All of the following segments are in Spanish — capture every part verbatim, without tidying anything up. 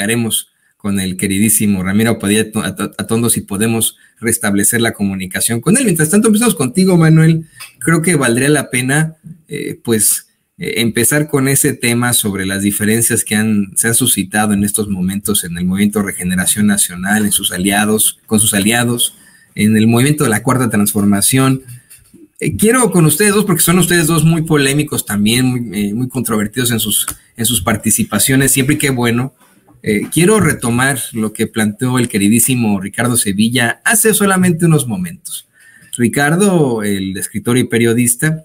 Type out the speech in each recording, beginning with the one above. platicaremos con el queridísimo Ramiro Padilla Atondo si podemos restablecer la comunicación con él. Mientras tanto, empezamos contigo, Manuel. Creo que valdría la pena, eh, pues, eh, empezar con ese tema sobre las diferencias que han, se han suscitado en estos momentos en el Movimiento Regeneración Nacional, en sus aliados, con sus aliados, en el Movimiento de la Cuarta Transformación. Eh, quiero con ustedes dos, porque son ustedes dos muy polémicos también, muy, eh, muy controvertidos en sus, en sus participaciones, siempre y qué bueno. Eh, quiero retomar lo que planteó el queridísimo Ricardo Sevilla hace solamente unos momentos. Ricardo, el escritor y periodista,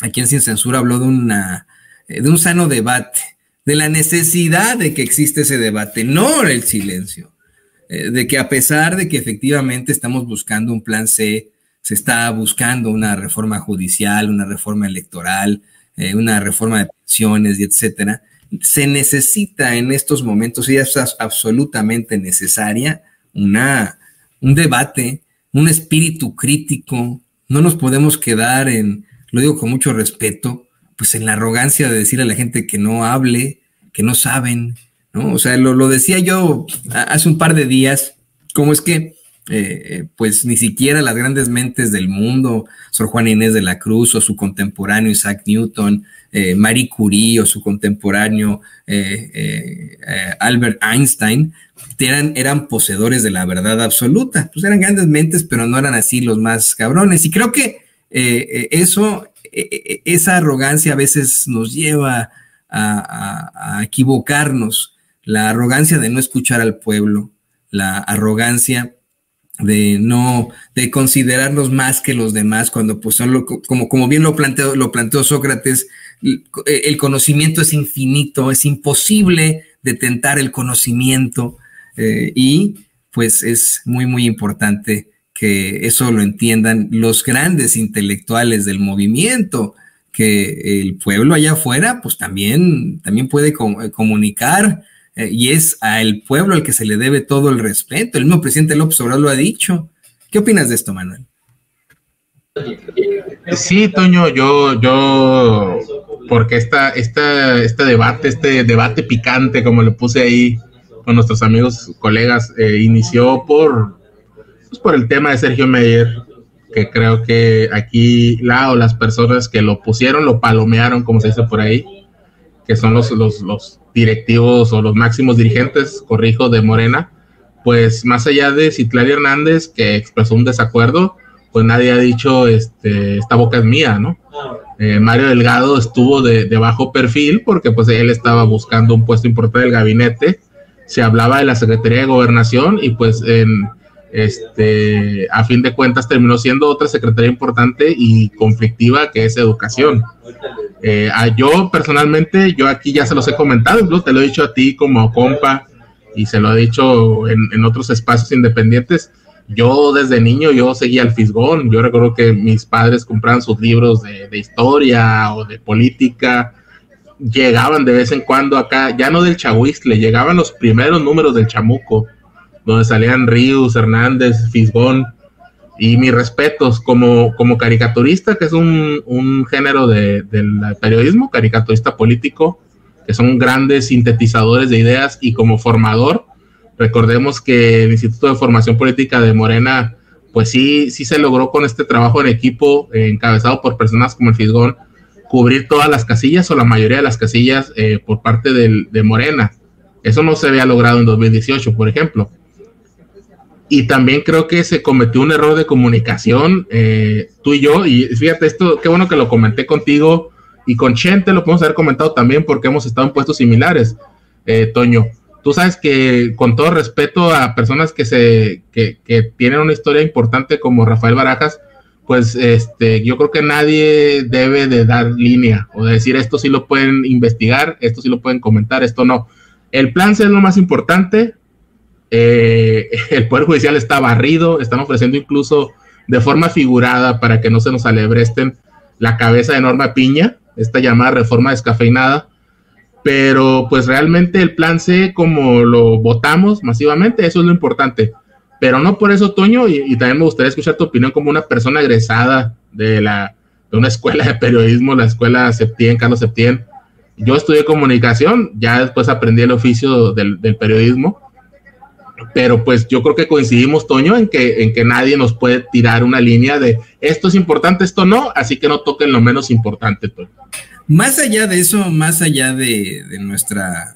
a quien Sin Censura habló de, una, de un sano debate, de la necesidad de que existe ese debate, no el silencio, eh, de que a pesar de que efectivamente estamos buscando un plan C, se está buscando una reforma judicial, una reforma electoral, eh, una reforma de pensiones, y etcétera, se necesita en estos momentos, y es absolutamente necesaria, una, un debate, un espíritu crítico. No nos podemos quedar en, lo digo con mucho respeto, pues en la arrogancia de decir a la gente que no hable, que no saben, ¿no? O sea, lo, lo decía yo hace un par de días, cómo es que eh, pues ni siquiera las grandes mentes del mundo, Sor Juan Inés de la Cruz o su contemporáneo Isaac Newton, Eh, Marie Curie o su contemporáneo eh, eh, eh, Albert Einstein, eran, eran poseedores de la verdad absoluta. Pues eran grandes mentes, pero no eran así los más cabrones. Y creo que eh, eso, eh, esa arrogancia a veces nos lleva a, a, a equivocarnos. La arrogancia de no escuchar al pueblo, la arrogancia de no, de considerarnos más que los demás, cuando pues son lo, como, como bien lo planteó, lo planteó Sócrates, el conocimiento es infinito, es imposible detentar el conocimiento, eh, y pues es muy, muy importante que eso lo entiendan los grandes intelectuales del movimiento, que el pueblo allá afuera pues también, también puede com- comunicar, eh, y es al pueblo al que se le debe todo el respeto. El mismo presidente López Obrador lo ha dicho. ¿Qué opinas de esto, Manuel? Sí, Toño, yo, yo, porque esta, esta, este debate, este debate picante, como le puse ahí con nuestros amigos, colegas, eh, inició por, pues por el tema de Sergio Mayer, que creo que aquí la o las personas que lo pusieron, lo palomearon, como se dice por ahí, que son los, los, los directivos o los máximos dirigentes, corrijo, de Morena, pues más allá de Citlalli Hernández, que expresó un desacuerdo, pues nadie ha dicho, este, esta boca es mía, ¿no? Eh, Mario Delgado estuvo de, de bajo perfil porque pues él estaba buscando un puesto importante del gabinete, se hablaba de la Secretaría de Gobernación y pues en, este, a fin de cuentas terminó siendo otra secretaría importante y conflictiva que es Educación. Eh, a yo personalmente, yo aquí ya se los he comentado, incluso te lo he dicho a ti como compa y se lo he dicho en, en otros espacios independientes. Yo desde niño, yo seguía al Fisgón. Yo recuerdo que mis padres compraban sus libros de, de historia o de política. Llegaban de vez en cuando acá, ya no del Chahuistle, llegaban los primeros números del Chamuco, donde salían Rius, Hernández, Fisgón. Y mis respetos como, como caricaturista, que es un, un género de, del periodismo, caricaturista político, que son grandes sintetizadores de ideas, y como formador. Recordemos que el Instituto de Formación Política de Morena, pues sí, sí se logró con este trabajo en equipo, eh, encabezado por personas como el Fisgón, cubrir todas las casillas o la mayoría de las casillas eh, por parte del, de Morena. Eso no se había logrado en dos mil dieciocho, por ejemplo. Y también creo que se cometió un error de comunicación, eh, tú y yo, y fíjate esto, qué bueno que lo comenté contigo y con Chente, lo podemos haber comentado también porque hemos estado en puestos similares, eh, Toño. Tú sabes que, con todo respeto a personas que se que, que tienen una historia importante como Rafael Barajas, pues este, yo creo que nadie debe de dar línea o de decir esto sí lo pueden investigar, esto sí lo pueden comentar, esto no. El plan C es lo más importante. Eh, el Poder Judicial está barrido, están ofreciendo incluso de forma figurada para que no se nos alebresten la cabeza de Norma Piña, esta llamada reforma descafeinada. Pero pues realmente el plan C, como lo votamos masivamente, eso es lo importante. Pero no por eso, Toño, y, y también me gustaría escuchar tu opinión como una persona egresada de, la, de una escuela de periodismo, la escuela Septién, Carlos Septién, Yo estudié comunicación, ya después aprendí el oficio del, del periodismo, pero pues yo creo que coincidimos, Toño, en que, en que nadie nos puede tirar una línea de esto es importante, esto no, así que no toquen lo menos importante, Toño. Más allá de eso, más allá de, de nuestra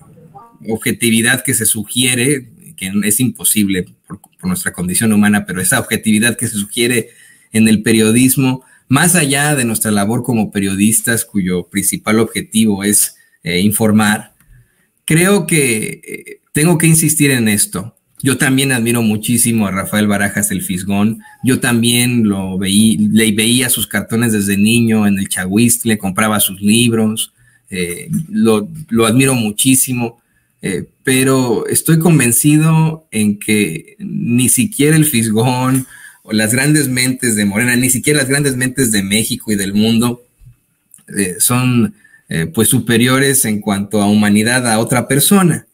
objetividad que se sugiere, que es imposible por, por nuestra condición humana, pero esa objetividad que se sugiere en el periodismo, más allá de nuestra labor como periodistas, cuyo principal objetivo es eh, informar, creo que eh, tengo que insistir en esto. Yo también admiro muchísimo a Rafael Barajas, el Fisgón. Yo también lo veí, le veía sus cartones desde niño en el Chahuistle, compraba sus libros, eh, lo, lo admiro muchísimo, eh, pero estoy convencido en que ni siquiera el Fisgón o las grandes mentes de Morena, ni siquiera las grandes mentes de México y del mundo eh, son eh, pues superiores en cuanto a humanidad a otra persona.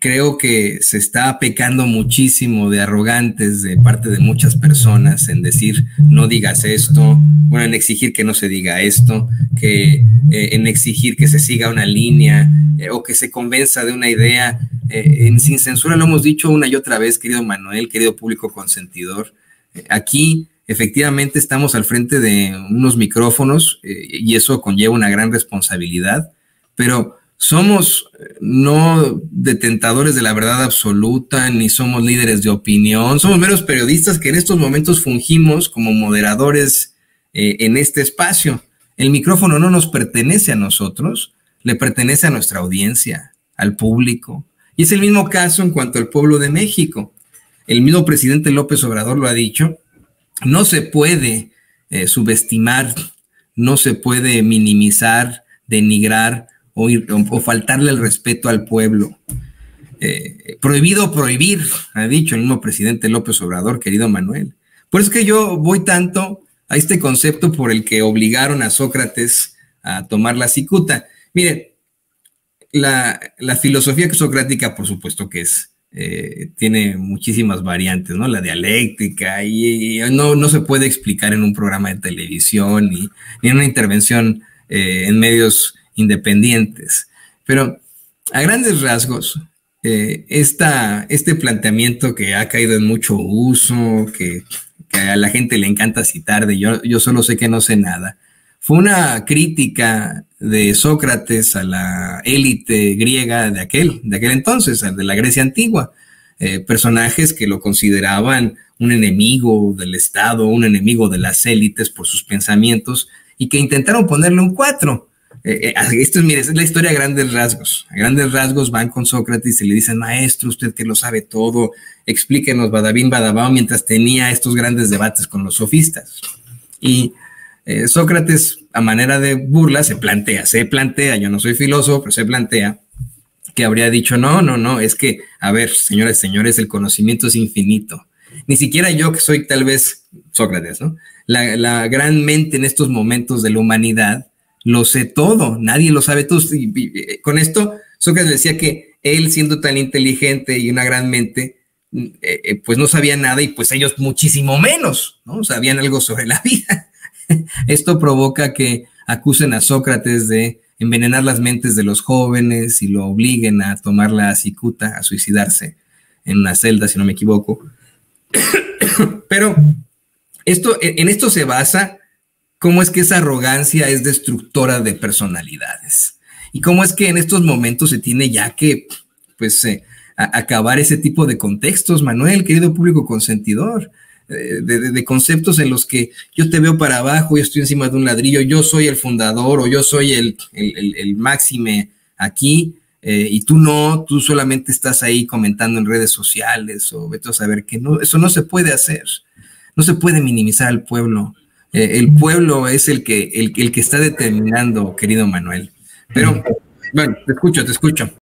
Creo que se está pecando muchísimo de arrogantes de parte de muchas personas en decir no digas esto, bueno, en exigir que no se diga esto, que eh, en exigir que se siga una línea eh, o que se convenza de una idea. Eh, en Sin Censura lo hemos dicho una y otra vez, querido Manuel, querido público consentidor. Eh, aquí efectivamente estamos al frente de unos micrófonos eh, y eso conlleva una gran responsabilidad, pero somos no detentadores de la verdad absoluta, ni somos líderes de opinión, somos meros periodistas que en estos momentos fungimos como moderadores eh, en este espacio. El micrófono no nos pertenece a nosotros, le pertenece a nuestra audiencia, al público. Y es el mismo caso en cuanto al pueblo de México. El mismo presidente López Obrador lo ha dicho, no se puede eh, subestimar, no se puede minimizar, denigrar, O, ir, o faltarle el respeto al pueblo. Eh, prohibido prohibir, ha dicho el mismo presidente López Obrador, querido Manuel. Por eso que yo voy tanto a este concepto por el que obligaron a Sócrates a tomar la cicuta. Miren, la, la filosofía socrática, por supuesto que es, eh, tiene muchísimas variantes, ¿no? La dialéctica, y, y no, no se puede explicar en un programa de televisión, ni, ni en una intervención eh, en medios independientes, pero a grandes rasgos eh, esta, este planteamiento que ha caído en mucho uso, que, que a la gente le encanta citar de yo, yo solo sé que no sé nada, fue una crítica de Sócrates a la élite griega de aquel, de aquel entonces, de la Grecia antigua, eh, personajes que lo consideraban un enemigo del Estado, un enemigo de las élites por sus pensamientos y que intentaron ponerle un cuatro. Eh, eh, esto es, mire, es la historia a grandes rasgos. A grandes rasgos van con Sócrates y le dicen, maestro, usted que lo sabe todo, explíquenos Badabín Badabao, mientras tenía estos grandes debates con los sofistas. Y eh, Sócrates, a manera de burla, se plantea, se plantea, yo no soy filósofo, pero se plantea que habría dicho, no, no, no, es que, a ver, señores, señores, el conocimiento es infinito. Ni siquiera yo, que soy tal vez Sócrates, ¿no? La, la gran mente en estos momentos de la humanidad, lo sé todo, nadie lo sabe todo. Con esto, Sócrates decía que él, siendo tan inteligente y una gran mente, eh, pues no sabía nada y pues ellos muchísimo menos, ¿no? Sabían algo sobre la vida. Esto provoca que acusen a Sócrates de envenenar las mentes de los jóvenes y lo obliguen a tomar la cicuta, a suicidarse en una celda, si no me equivoco. Pero esto, en esto se basa cómo es que esa arrogancia es destructora de personalidades y cómo es que en estos momentos se tiene ya que pues, eh, acabar ese tipo de contextos, Manuel, querido público consentidor, eh, de, de, de conceptos en los que yo te veo para abajo, yo estoy encima de un ladrillo, yo soy el fundador o yo soy el, el, el, el máxime aquí eh, y tú no, tú solamente estás ahí comentando en redes sociales o vete a saber que no, eso no se puede hacer, no se puede minimizar al pueblo. Eh, el pueblo es el que, el, el que está determinando, querido Manuel. Pero, bueno, te escucho, te escucho.